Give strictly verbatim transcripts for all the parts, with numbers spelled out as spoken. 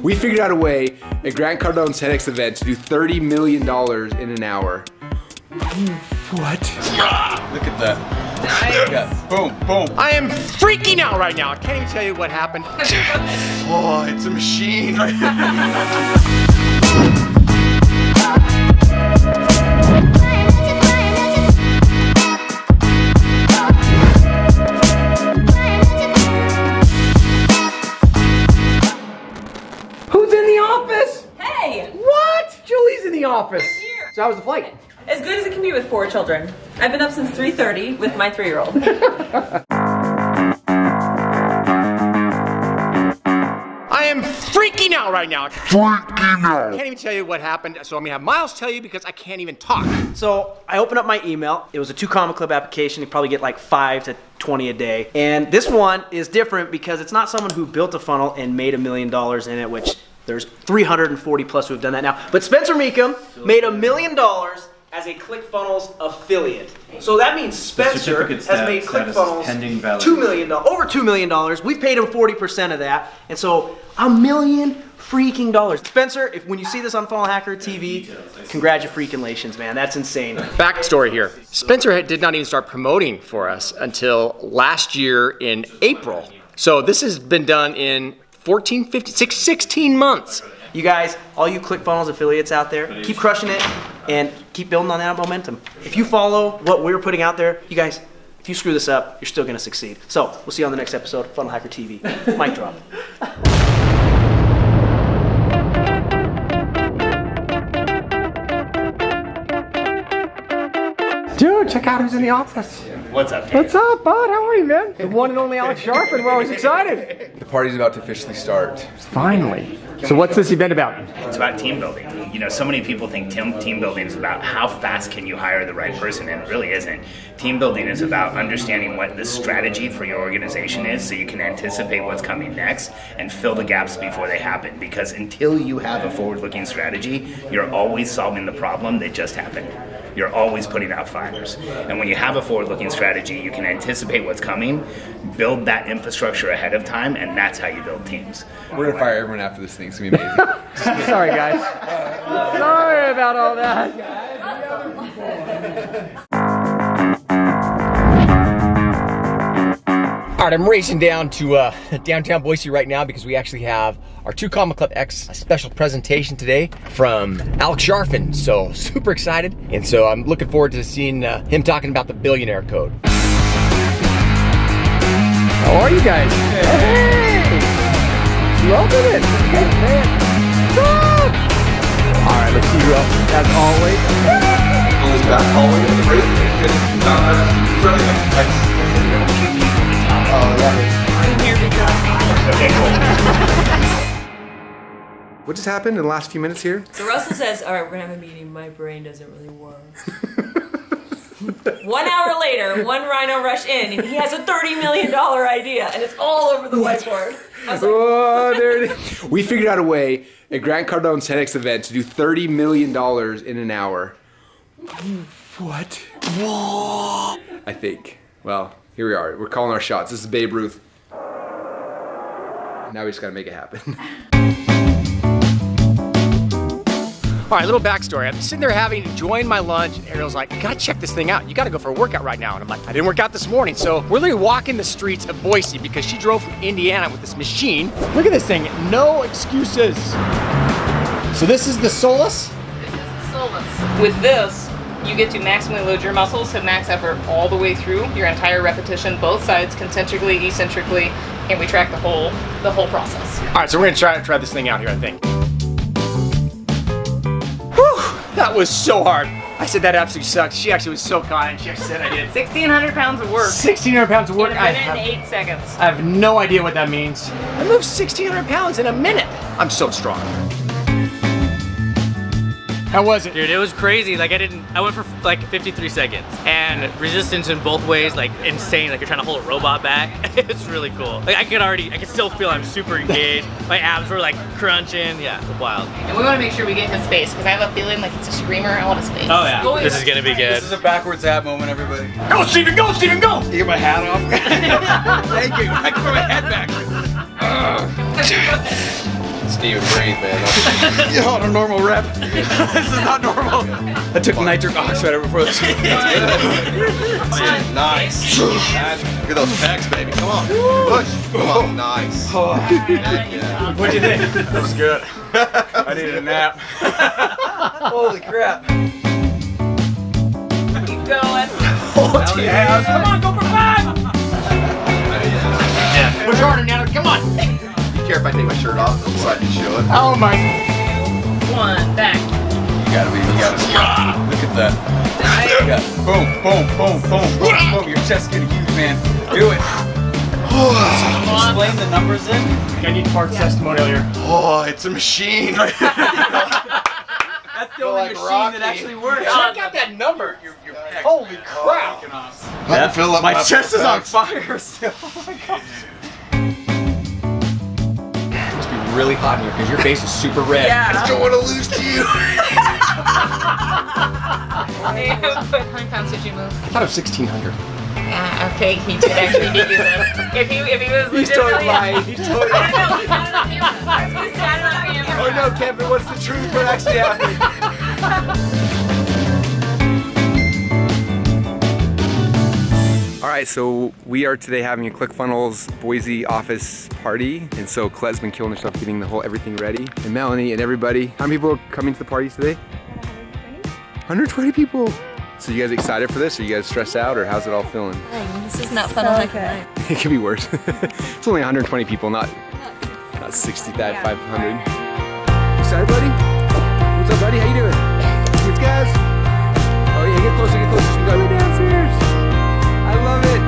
We figured out a way at Grant Cardone's ten X event to do thirty million dollars in an hour. What? Ah, look at that. Nice. Yeah. Boom, boom. I am freaking out right now. I can't even tell you what happened. Oh, it's a machine. Who's in the office? Hey. What? Julie's in the office. So how was the flight? As good as it can be with four children. I've been up since three thirty with my three-year-old. I am freaking out right now. Freaking out. I can't even tell you what happened, so I'm gonna have Miles tell you because I can't even talk. So I opened up my email. It was a Two Comma Club application. You probably get like five to twenty a day. And this one is different because it's not someone who built a funnel and made a million dollars in it, which there's three hundred forty plus who have done that now. But Spencer Meekham made a million dollars as a ClickFunnels affiliate. So that means Spencer has made ClickFunnels two million dollars, over two million dollars. We've paid him forty percent of that. And so a million freaking dollars. Spencer, if when you see this on Funnel Hacker T V, congratulations, man. That's insane. Backstory here. Spencer did not even start promoting for us until last year in April. So this has been done in fourteen, fifteen, sixteen months. You guys, all you ClickFunnels affiliates out there, keep crushing it and keep building on that momentum. If you follow what we're putting out there, you guys, if you screw this up, you're still gonna succeed. So, we'll see you on the next episode of Funnel Hacker T V. Mic drop. Dude, check out who's in the office. What's up? What's up, bud? How are you, man? The one and only Alex Charfen. We're always excited. The party's about to officially start. Finally. So what's this event about? It's about team building. You know, so many people think team, team building is about how fast can you hire the right person, and it really isn't. Team building is about understanding what the strategy for your organization is so you can anticipate what's coming next and fill the gaps before they happen. Because until you have a forward-looking strategy, you're always solving the problem that just happened. You're always putting out fires. And when you have a forward-looking strategy, you can anticipate what's coming, build that infrastructure ahead of time, and that's how you build teams. We're gonna fire everyone after this thing, it's gonna be amazing. Sorry guys. Sorry about all that. All right, I'm racing down to uh, downtown Boise right now because we actually have our Two Comma Club X special presentation today from Alex Charfen. So super excited. And so I'm looking forward to seeing uh, him talking about the billionaire code. How are you guys? Hey! Welcome in. Hey, man. All right, let's see you up as always. Goes back hallway to the break. It's not Oh, I'm here because What just happened in the last few minutes here? So Russell says, all right, we're gonna have a meeting. My brain doesn't really work. One hour later, one rhino rush in, and he has a thirty million dollar idea, and it's all over the whiteboard. I was like, oh, there it is. We figured out a way at Grant Cardone's ten X event to do thirty million dollars in an hour. What? Whoa. I think, well. Here we are, we're calling our shots. This is Babe Ruth. Now we just gotta make it happen. All right, little backstory. I'm sitting there having enjoying my lunch, and Ariel's like, you gotta check this thing out. You gotta go for a workout right now. And I'm like, I didn't work out this morning. So we're literally walking the streets of Boise because she drove from Indiana with this machine. Look at this thing, no excuses. So this is the Solus? This is the Solus. With this, you get to maximally load your muscles to max effort all the way through your entire repetition, both sides, concentrically, eccentrically, and we track the whole the whole process. All right, so we're gonna try to try this thing out here, I think. Whew, that was so hard. I said that absolutely sucks. She actually was so kind. She actually said I did. sixteen hundred pounds of work. sixteen hundred pounds of work. In a minute and eight seconds. I have no idea what that means. I moved sixteen hundred pounds in a minute. I'm so strong. How was it? Dude, it was crazy. Like I didn't, I went for like fifty-three seconds and resistance in both ways, like insane. Like you're trying to hold a robot back. It's really cool. Like I could already, I could still feel I'm super engaged. My abs were like crunching. Yeah, it's wild. And we want to make sure we get his face because I have a feeling like it's a screamer. I want his face. Oh yeah, go this ahead. Is going to be good. This is a backwards ab moment, everybody. Go Steven, go Steven, go! You get my hat off. Thank you, I can put my head back. Steven breathe, man. You're on a normal rep. This is not normal. I took nitric oxide right before the show. Nice. Look at those pecs, baby. Come on. Push. Oh, nice. Oh. Yeah. What'd you think? That was good. I needed a nap. Holy crap. Keep going. Oh, yeah. Come on, go for five. Push harder now. Come on. I don't care if I take my shirt off so I can show it. Oh my! One back. You gotta be. You gotta be. Look at that. Nice. Boom! Boom! Boom! Boom! Boom! Boom! Your chest's getting huge, man. Do it. Explain the numbers in. I need Park's yeah. testimonial here. Oh, it's a machine. That's the only like machine Rocky. That actually works. Check out that number. Your, your pecs, holy man. Crap! Oh, yeah. fill up my, my chest is on fire still. Oh my God. Really hot in here because your face is super red. Yeah. I don't want to lose to you. I put how many pounds did you move? I thought of sixteen hundred. Uh, okay, he did actually need you though. If he, if he was He's totally lying. He's totally lying. I was going to say, I don't know if you ever. Oh no, Kevin, what's the truth? What actually happened? All right, so we are today having a ClickFunnels Boise office party, and so Collette's been killing herself getting the whole everything ready, and Melanie and everybody. How many people are coming to the parties today? one hundred twenty people. So you guys excited for this? Are you guys stressed out, or how's it all feeling? This is not fun. So okay. It could be worse. It's only one hundred twenty people, not not sixty-five hundred. Yeah. Excited, buddy? What's up, buddy? How you doing? Good guys. Oh yeah, get closer, get closer. We gotta be downstairs. I love it.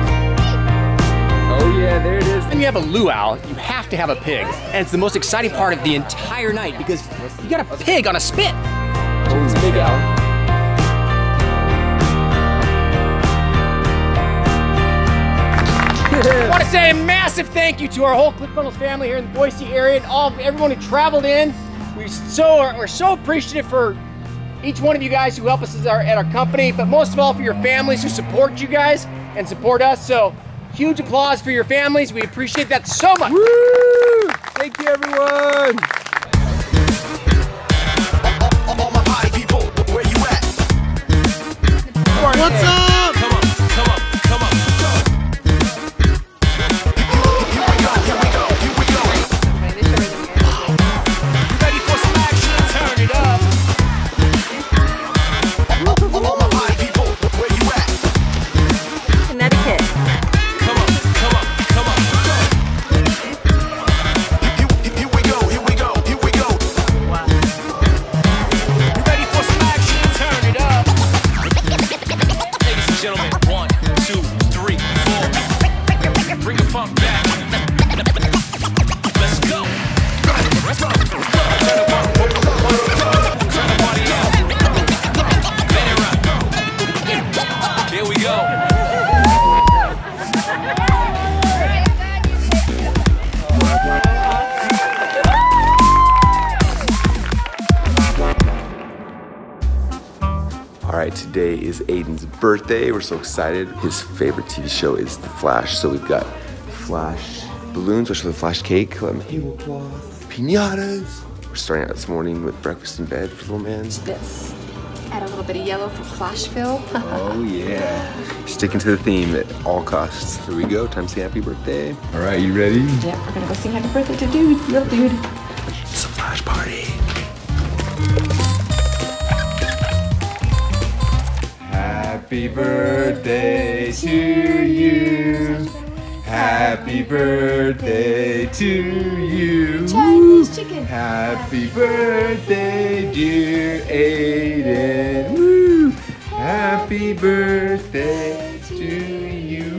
Oh yeah, there it is. When you have a luau, you have to have a pig. And it's the most exciting part of the entire night because you got a pig on a spit. Oh, it's a big owl. I want to say a massive thank you to our whole ClickFunnels family here in the Boise area and all everyone who traveled in. We so are, we're so appreciative for each one of you guys who help us at our, at our company, but most of all for your families who support you guys and support us. So. Huge applause for your families. We appreciate that so much. Woo! Thank you, everyone. What's up? Come on, come on, come on, go. Here we go, here we go, here we go. You ready for some action? Turn it up. All my party people, where you at? Connecticut. Today is Aiden's birthday. We're so excited. His favorite T V show is The Flash. So we've got Flash balloons, which is the Flash cake, um, tablecloth, piñatas. We're starting out this morning with breakfast in bed for the little man's. This. Add a little bit of yellow for Flashville. Oh yeah. Sticking to the theme at all costs. Here we go. Time to say happy birthday. All right, you ready? Yeah, we're gonna go sing happy birthday to dude, little dude. It's a Flash party. Happy birthday to you. Happy birthday to you. Chinese chicken. Happy birthday, dear Aiden. Woo. Happy birthday to you.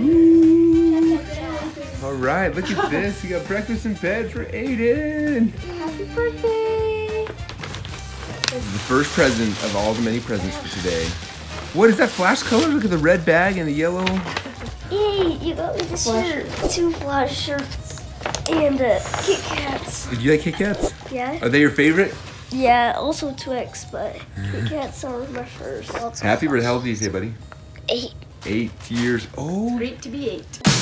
All right, look at this. You got breakfast in bed for Aiden. Happy birthday. The first present of all the many presents for today. What is that Flash color? Look at the red bag and the yellow. Yay, you got me the shirt. Two Flash shirts and uh, Kit Kats. Did you like Kit Kats? Yeah. Are they your favorite? Yeah, also two X, but Kit Kats are my first. Happy birthday. How old are you today, buddy? Eight. Eight years old. It's great to be eight.